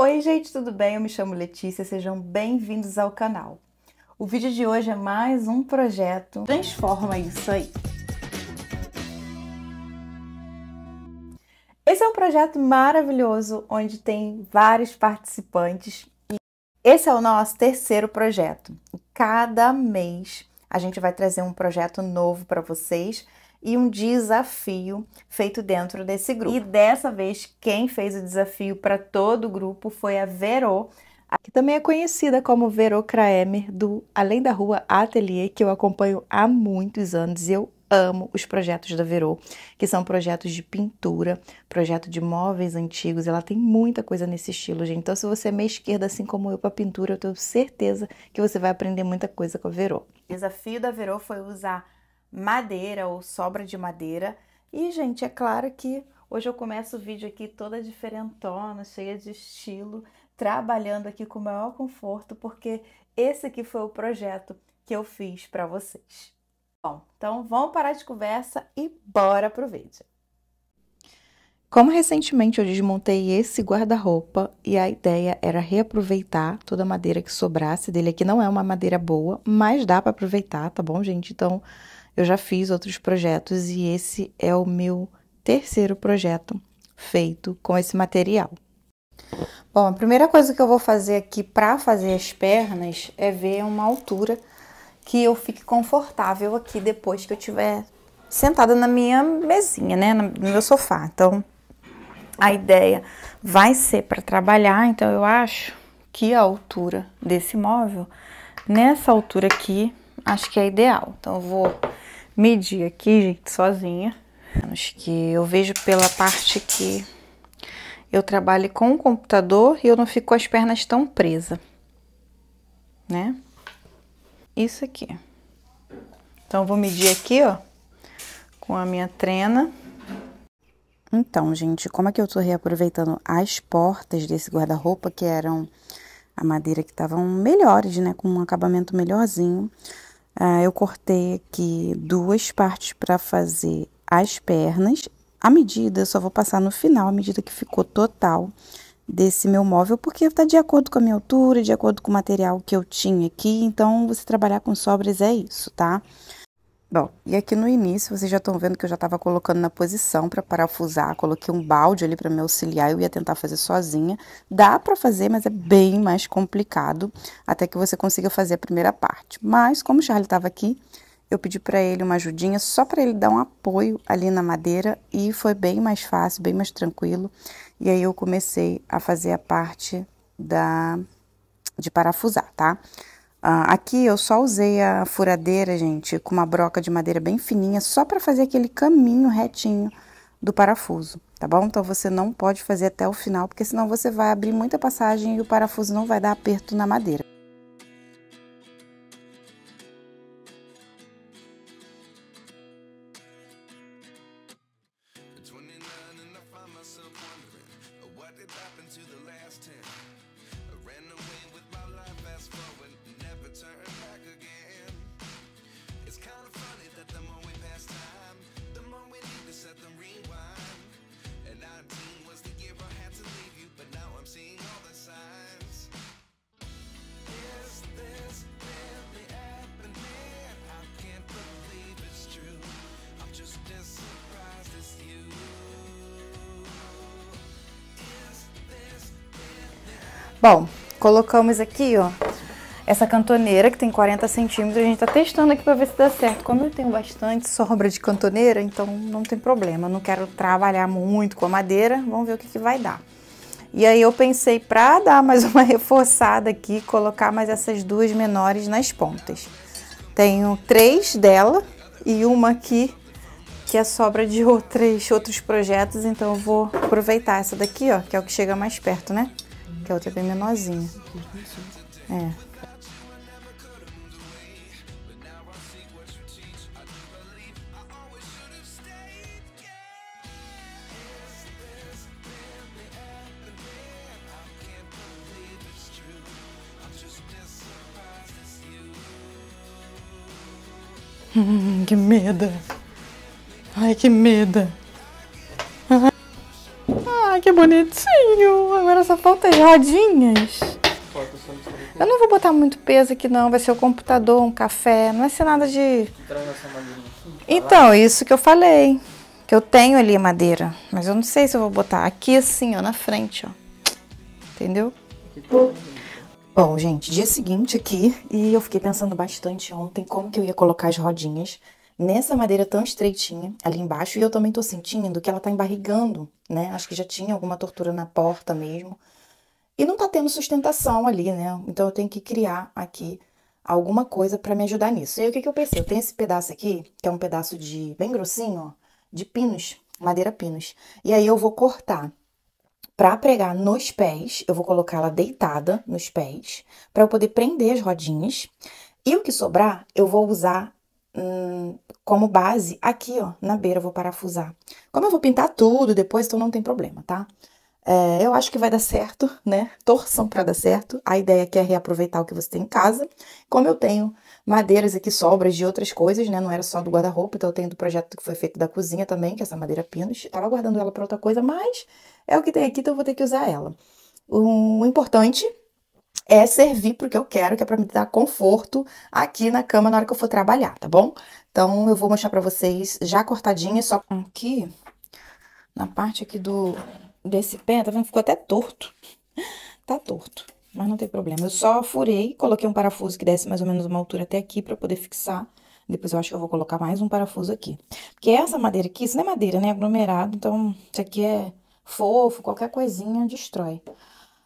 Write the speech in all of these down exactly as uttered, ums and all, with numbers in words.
Oi gente, tudo bem? Eu me chamo Letícia, sejam bem-vindos ao canal. O vídeo de hoje é mais um projeto Transforma Isso Aí. Esse é um projeto maravilhoso, onde tem vários participantes. Esse é o nosso terceiro projeto. Cada mês a gente vai trazer um projeto novo para vocês e um desafio feito dentro desse grupo. E dessa vez, quem fez o desafio para todo o grupo foi a Verô, que também é conhecida como Verô Kraemer, do Além da Rua Atelier, que eu acompanho há muitos anos e eu amo os projetos da Verô, que são projetos de pintura, projeto de móveis antigos. Ela tem muita coisa nesse estilo, gente. Então, se você é meio esquerda, assim como eu, para pintura, eu tenho certeza que você vai aprender muita coisa com a Verô. O desafio da Verô foi usar madeira ou sobra de madeira. E, gente, é claro que hoje eu começo o vídeo aqui toda diferentona, cheia de estilo, trabalhando aqui com o maior conforto, porque esse aqui foi o projeto que eu fiz para vocês. Bom, então vamos parar de conversa e bora pro vídeo. Como recentemente eu desmontei esse guarda-roupa e a ideia era reaproveitar toda a madeira que sobrasse dele, aqui não é uma madeira boa, mas dá para aproveitar, tá bom, gente? Então, eu já fiz outros projetos e esse é o meu terceiro projeto feito com esse material. Bom, a primeira coisa que eu vou fazer aqui para fazer as pernas é ver uma altura que eu fique confortável aqui depois que eu tiver sentada na minha mesinha, né, no meu sofá. Então, a ideia vai ser para trabalhar, então eu acho que a altura desse móvel, nessa altura aqui, acho que é ideal. Então, eu vou medir aqui, gente, sozinha. Acho que eu vejo pela parte que eu trabalho com o computador e eu não fico com as pernas tão presas, né? Isso aqui. Então, eu vou medir aqui, ó, com a minha trena. Então, gente, como é que eu tô reaproveitando as portas desse guarda-roupa, que eram a madeira que estavam melhores, né, com um acabamento melhorzinho. Ah, eu cortei aqui duas partes para fazer as pernas. A medida, eu só vou passar no final, a medida que ficou total desse meu móvel, porque tá de acordo com a minha altura, de acordo com o material que eu tinha aqui. Então, você trabalhar com sobras é isso, tá? Bom, e aqui no início, vocês já estão vendo que eu já tava colocando na posição para parafusar. Coloquei um balde ali para me auxiliar, eu ia tentar fazer sozinha. Dá para fazer, mas é bem mais complicado, até que você consiga fazer a primeira parte. Mas, como o Charlie tava aqui, eu pedi para ele uma ajudinha, só para ele dar um apoio ali na madeira, e foi bem mais fácil, bem mais tranquilo. E aí eu comecei a fazer a parte da de parafusar, tá? Ah, aqui eu só usei a furadeira, gente, com uma broca de madeira bem fininha, só para fazer aquele caminho retinho do parafuso, tá bom? Então, você não pode fazer até o final, porque senão você vai abrir muita passagem e o parafuso não vai dar aperto na madeira. Bom, colocamos aqui, ó, essa cantoneira que tem quarenta centímetros, a gente tá testando aqui pra ver se dá certo. Como eu tenho bastante sobra de cantoneira, então não tem problema, não quero trabalhar muito com a madeira, vamos ver o que que vai dar. E aí eu pensei pra dar mais uma reforçada aqui, colocar mais essas duas menores nas pontas. Tenho três dela e uma aqui que é sobra de outros, outros projetos, então eu vou aproveitar essa daqui, ó, que é o que chega mais perto, né? Que a outra é bem menorzinha. É. Hum, que medo. Ai, que medo. Ai, que bonitinho. Caralho, agora só falta as rodinhas. Eu não vou botar muito peso aqui não, vai ser o computador, um café, não vai ser nada de... Então, isso que eu falei, que eu tenho ali madeira, mas eu não sei se eu vou botar aqui assim, ó, na frente, ó, entendeu? Bom, gente, dia seguinte aqui, e eu fiquei pensando bastante ontem como que eu ia colocar as rodinhas nessa madeira tão estreitinha ali embaixo, e eu também tô sentindo que ela tá embarrigando, né, acho que já tinha alguma tortura na porta mesmo. E não tá tendo sustentação ali, né? Então, eu tenho que criar aqui alguma coisa pra me ajudar nisso. E aí, o que que eu pensei? Eu tenho esse pedaço aqui, que é um pedaço de bem grossinho, ó, de pinos, madeira pinos. E aí, eu vou cortar pra pregar nos pés, eu vou colocar ela deitada nos pés, pra eu poder prender as rodinhas. E o que sobrar, eu vou usar hum, como base aqui, ó, na beira, eu vou parafusar. Como eu vou pintar tudo depois, então não tem problema, tá? É, eu acho que vai dar certo, né? Torçam pra dar certo. A ideia aqui é reaproveitar o que você tem em casa. Como eu tenho madeiras aqui, sobras de outras coisas, né? Não era só do guarda-roupa, então eu tenho do projeto que foi feito da cozinha também, que é essa madeira pinos. Eu tava guardando ela pra outra coisa, mas é o que tem aqui, então eu vou ter que usar ela. O importante é servir pro que eu quero, que é pra me dar conforto aqui na cama na hora que eu for trabalhar, tá bom? Então eu vou mostrar pra vocês já cortadinha, só aqui, na parte aqui do... desse pé, tá vendo? Ficou até torto. Tá torto, mas não tem problema. Eu só furei, coloquei um parafuso que desse mais ou menos uma altura até aqui pra poder fixar. Depois eu acho que eu vou colocar mais um parafuso aqui. Porque essa madeira aqui, isso não é madeira, né? É aglomerado, então isso aqui é fofo, qualquer coisinha destrói.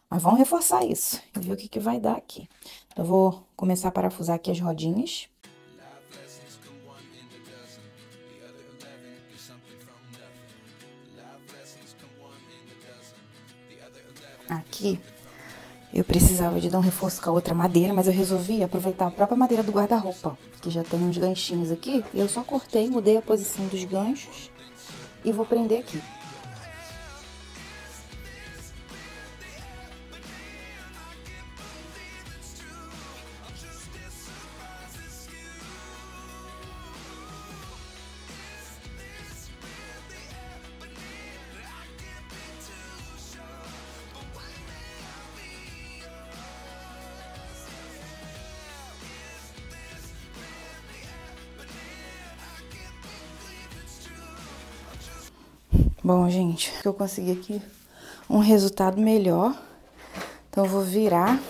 Mas vamos reforçar isso e ver o que que vai dar aqui. Então eu vou começar a parafusar aqui as rodinhas. Aqui, eu precisava de dar um reforço com a outra madeira, mas eu resolvi aproveitar a própria madeira do guarda-roupa, que já tem uns ganchinhos aqui, e eu só cortei, mudei a posição dos ganchos e vou prender aqui. Bom, gente, eu consegui aqui um resultado melhor, então eu vou virar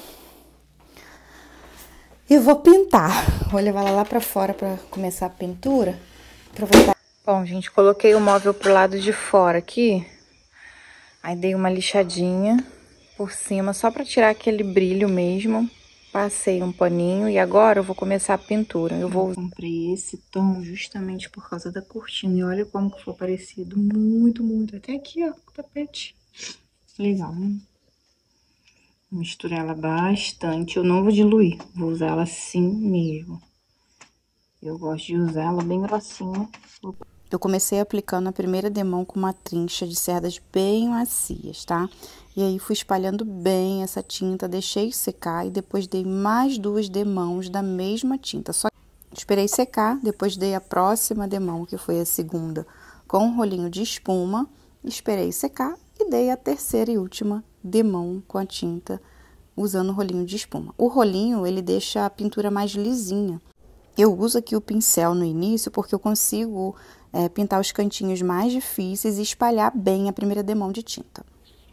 e vou pintar. Vou levar ela lá pra fora pra começar a pintura. Aproveitar. Bom, gente, coloquei o móvel pro lado de fora aqui, aí dei uma lixadinha por cima só pra tirar aquele brilho mesmo, passei um paninho e agora eu vou começar a pintura. Eu vou... comprei esse tom justamente por causa da cortina. E olha como que foi parecido. Muito, muito. Até aqui, ó, com o tapete. Legal, né? Misturar ela bastante. Eu não vou diluir. Vou usar ela assim mesmo. Eu gosto de usar ela bem grossinha. Eu comecei aplicando a primeira demão com uma trincha de cerdas bem macias, tá? E aí, fui espalhando bem essa tinta, deixei secar e depois dei mais duas demãos da mesma tinta. Só esperei secar, depois dei a próxima demão, que foi a segunda, com um rolinho de espuma. Esperei secar e dei a terceira e última demão com a tinta, usando o rolinho de espuma. O rolinho, ele deixa a pintura mais lisinha. Eu uso aqui o pincel no início porque eu consigo... É, pintar os cantinhos mais difíceis e espalhar bem a primeira demão de tinta.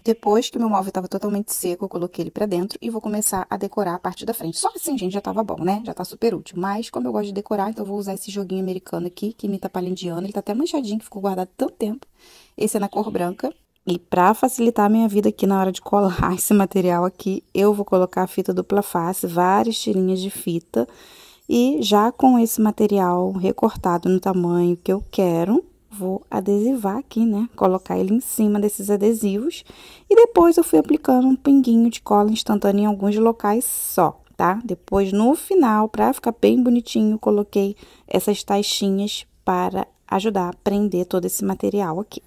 Depois que meu móvel estava totalmente seco, eu coloquei ele pra dentro e vou começar a decorar a parte da frente. Só assim, gente, já tava bom, né? Já tá super útil. Mas, como eu gosto de decorar, então eu vou usar esse joguinho americano aqui, que imita palha indiana. Ele tá até manchadinho, que ficou guardado tanto tempo. Esse é na cor branca. E pra facilitar a minha vida aqui na hora de colar esse material aqui, eu vou colocar a fita dupla face, várias tirinhas de fita. E já com esse material recortado no tamanho que eu quero, vou adesivar aqui, né? Colocar ele em cima desses adesivos. E depois eu fui aplicando um pinguinho de cola instantânea em alguns locais só, tá? Depois, no final, pra ficar bem bonitinho, coloquei essas taxinhas para ajudar a prender todo esse material aqui.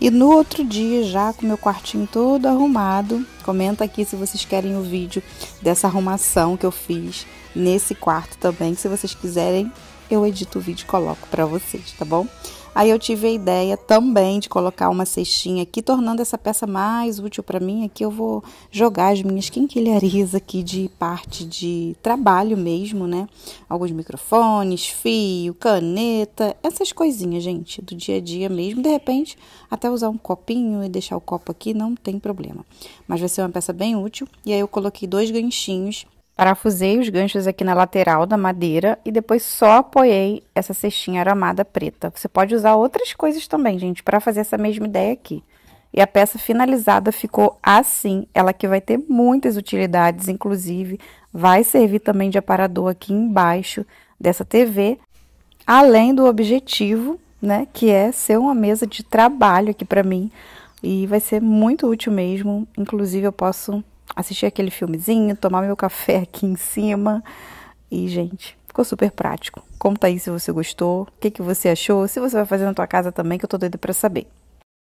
E no outro dia, já com meu quartinho todo arrumado, comenta aqui se vocês querem o vídeo dessa arrumação que eu fiz nesse quarto também. Se vocês quiserem, eu edito o vídeo e coloco pra vocês, tá bom? Aí eu tive a ideia também de colocar uma cestinha aqui, tornando essa peça mais útil para mim. Aqui eu vou jogar as minhas quinquilharias aqui de parte de trabalho mesmo, né? Alguns microfones, fio, caneta, essas coisinhas, gente, do dia a dia mesmo. De repente, até usar um copinho e deixar o copo aqui, não tem problema. Mas vai ser uma peça bem útil. E aí eu coloquei dois ganchinhos. Parafusei os ganchos aqui na lateral da madeira e depois só apoiei essa cestinha aramada preta. Você pode usar outras coisas também, gente, para fazer essa mesma ideia aqui. E a peça finalizada ficou assim, ela que vai ter muitas utilidades, inclusive vai servir também de aparador aqui embaixo dessa T V, além do objetivo, né, que é ser uma mesa de trabalho aqui para mim. E vai ser muito útil mesmo, inclusive eu posso assistir aquele filmezinho, tomar meu café aqui em cima. E, gente, ficou super prático. Conta aí se você gostou, o que que você achou, se você vai fazer na tua casa também, que eu tô doida pra saber.